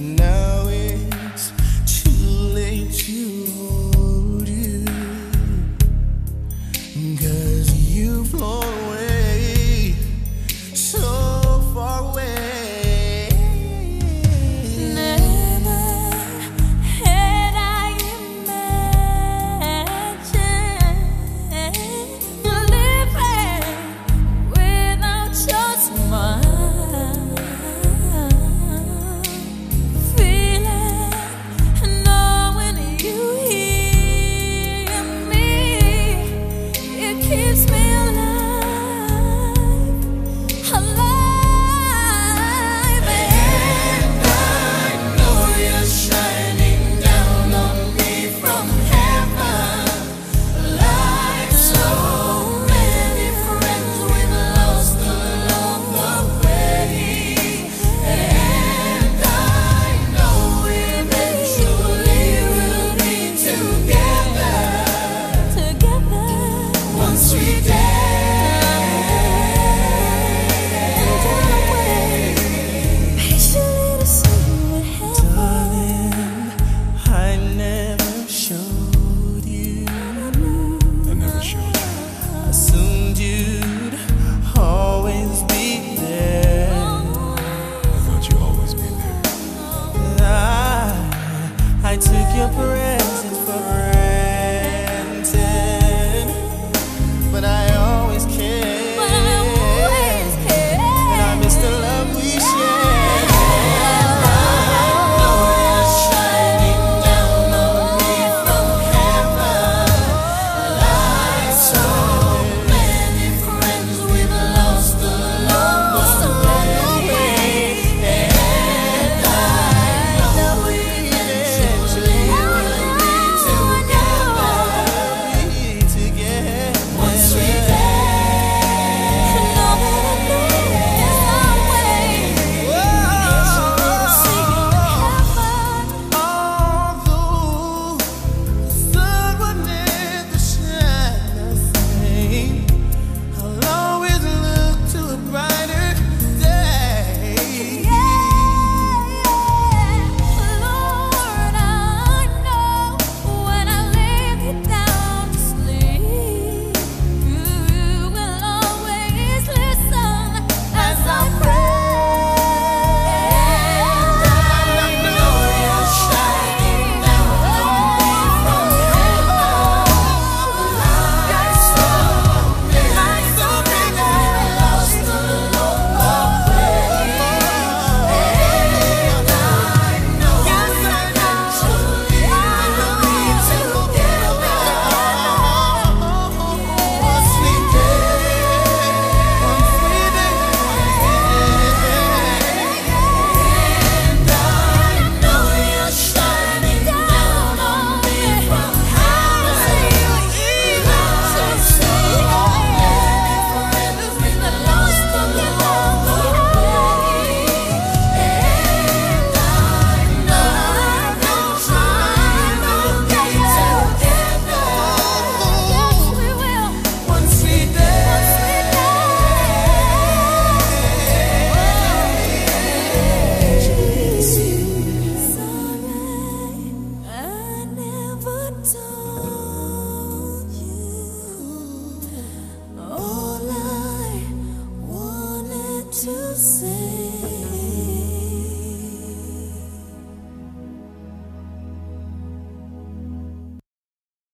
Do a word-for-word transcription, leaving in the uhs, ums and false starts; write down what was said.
and now it's too late to hold you, 'cause you've flown away so far away. Never had I imagined living without your smile. I took your presence for granted, but I always cared, but I always cared, and I miss the love we shared. I know you're shining down on me from heaven. Like so many friends, we've lost the love already, and I know we. To say